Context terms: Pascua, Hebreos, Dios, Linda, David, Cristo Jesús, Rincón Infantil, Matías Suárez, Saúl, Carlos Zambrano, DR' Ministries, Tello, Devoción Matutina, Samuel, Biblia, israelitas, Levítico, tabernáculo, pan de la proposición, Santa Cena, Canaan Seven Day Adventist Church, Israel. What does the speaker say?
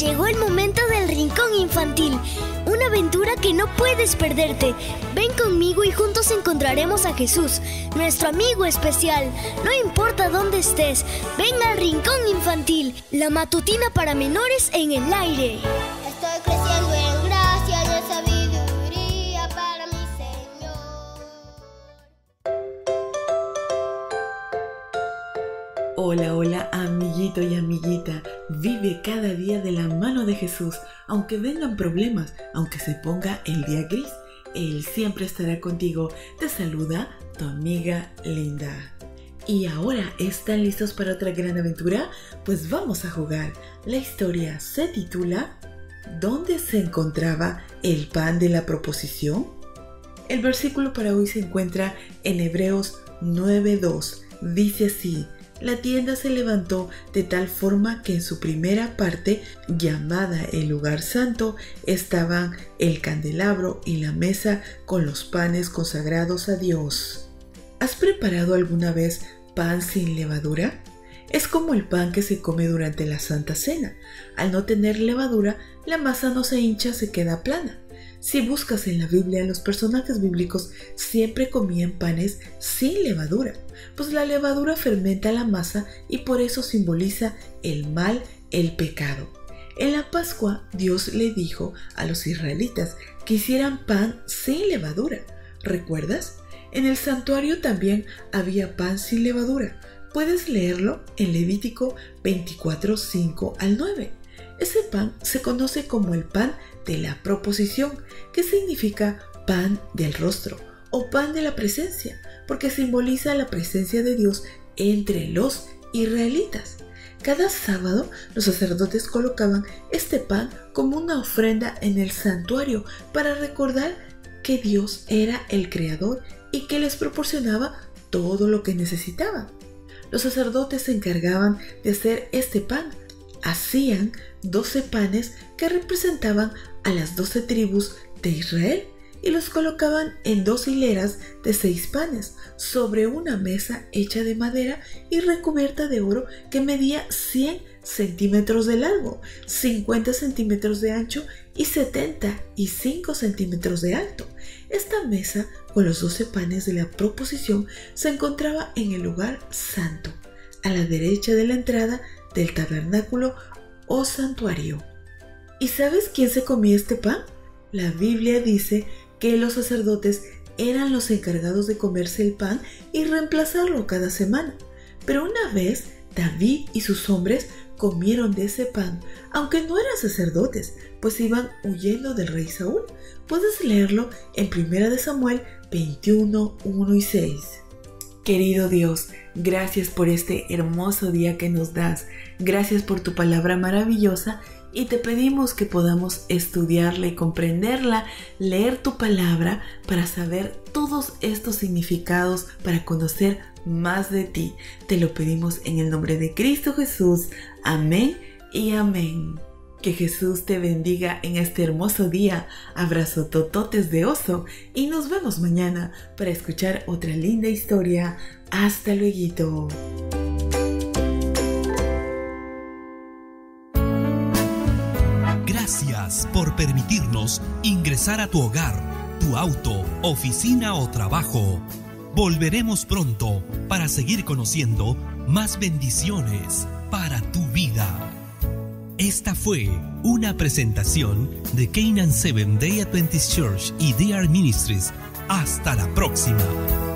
Llegó el momento del Rincón Infantil, una aventura que no puedes perderte. Ven conmigo y juntos encontraremos a Jesús, nuestro amigo especial. No importa dónde estés, ven al Rincón Infantil, la matutina para menores en el aire. Estoy creciendo en gracia y en sabiduría para mi Señor. Hola, hola, amiguito y amiguita. Vive cada día de la mano de Jesús, aunque vengan problemas, aunque se ponga el día gris, Él siempre estará contigo. Te saluda tu amiga Linda. ¿Y ahora están listos para otra gran aventura? Pues vamos a jugar. La historia se titula ¿Dónde se encontraba el pan de la proposición? El versículo para hoy se encuentra en Hebreos 9:2. Dice así: la tienda se levantó de tal forma que en su primera parte, llamada el lugar santo, estaban el candelabro y la mesa con los panes consagrados a Dios. ¿Has preparado alguna vez pan sin levadura? Es como el pan que se come durante la Santa Cena. Al no tener levadura, la masa no se hincha, se queda plana. Si buscas en la Biblia, los personajes bíblicos siempre comían panes sin levadura, pues la levadura fermenta la masa y por eso simboliza el mal, el pecado. En la Pascua, Dios le dijo a los israelitas que hicieran pan sin levadura. ¿Recuerdas? En el santuario también había pan sin levadura. Puedes leerlo en Levítico 24:5-9. Ese pan se conoce como el pan de la proposición, que significa pan del rostro o pan de la presencia, porque simboliza la presencia de Dios entre los israelitas. Cada sábado los sacerdotes colocaban este pan como una ofrenda en el santuario para recordar que Dios era el creador y que les proporcionaba todo lo que necesitaban. Los sacerdotes se encargaban de hacer este pan. Hacían 12 panes que representaban a las 12 tribus de Israel y los colocaban en 2 hileras de 6 panes sobre una mesa hecha de madera y recubierta de oro que medía 100 centímetros de largo, 50 centímetros de ancho y 75 centímetros de alto. Esta mesa con los 12 panes de la proposición se encontraba en el lugar santo, a la derecha de la entrada del tabernáculo o santuario. ¿Y sabes quién se comía este pan? La Biblia dice que los sacerdotes eran los encargados de comerse el pan y reemplazarlo cada semana. Pero una vez David y sus hombres comieron de ese pan, aunque no eran sacerdotes, pues iban huyendo del rey Saúl. Puedes leerlo en 1 Samuel 21:1-6. Querido Dios, gracias por este hermoso día que nos das. Gracias por tu palabra maravillosa y te pedimos que podamos estudiarla y comprenderla, leer tu palabra para saber todos estos significados, para conocer más de ti. Te lo pedimos en el nombre de Cristo Jesús. Amén y amén. Que Jesús te bendiga en este hermoso día. Abrazo tototes de oso y nos vemos mañana para escuchar otra linda historia. Hasta luego. Gracias por permitirnos ingresar a tu hogar, tu auto, oficina o trabajo. Volveremos pronto para seguir conociendo más bendiciones para tu vida. Esta fue una presentación de Canaan Seven Day Adventist Church y DR' Ministries. Hasta la próxima.